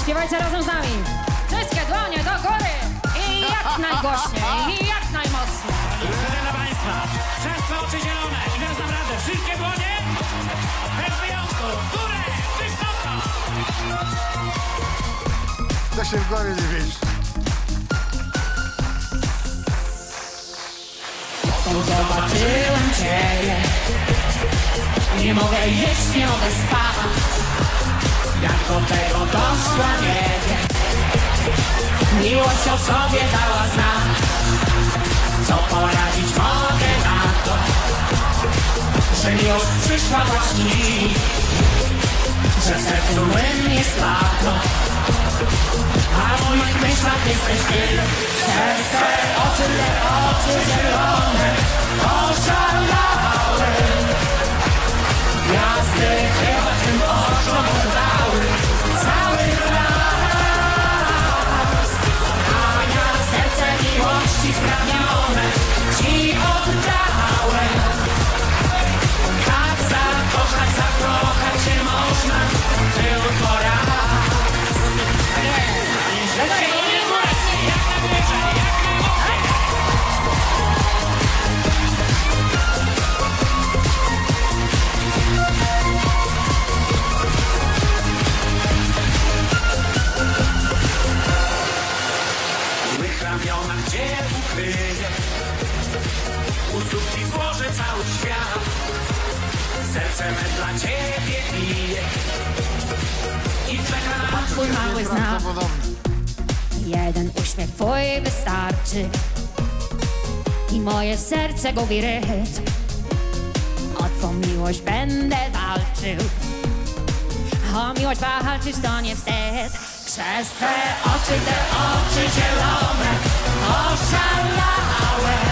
śpiewajcie razem z nami. Wszystkie dłonie do góry i jak najgłośniej, i jak najmocniej. Wtedy dla Państwa, przez te oczy zielone i teraz naprawdę wszystkie dłonie bez wyjątku, w górę, wysoko. To się w głowie nie mieści. Odkąd zobaczyłem Ciebie, nie mogę jeść, nie mogę spać. Jak do tego doszła, nie wiem. Miłość o sobie dała znać. Co poradzić mogę na to, że miłość przyszła właśnie dziś, że w sercu młyn jest lato, a w moich myślach jesteś Ty. Przez te oczy, zielone, oszalałem. Gwiazdy chyba tym oczom oddały cały blask, a ja serce miłości spragnione Ci oddałem. Tak zakochać się można tylko raz. Nie, cały świat, serce me dla Ciebie bije i czeka na Twój mały znak. Jeden uśmiech Twój wystarczy i moje serce gubi rytm. O Twą miłość będę walczył, o miłość walczyć to nie wstyd. Przez te oczy zielone oszalałem.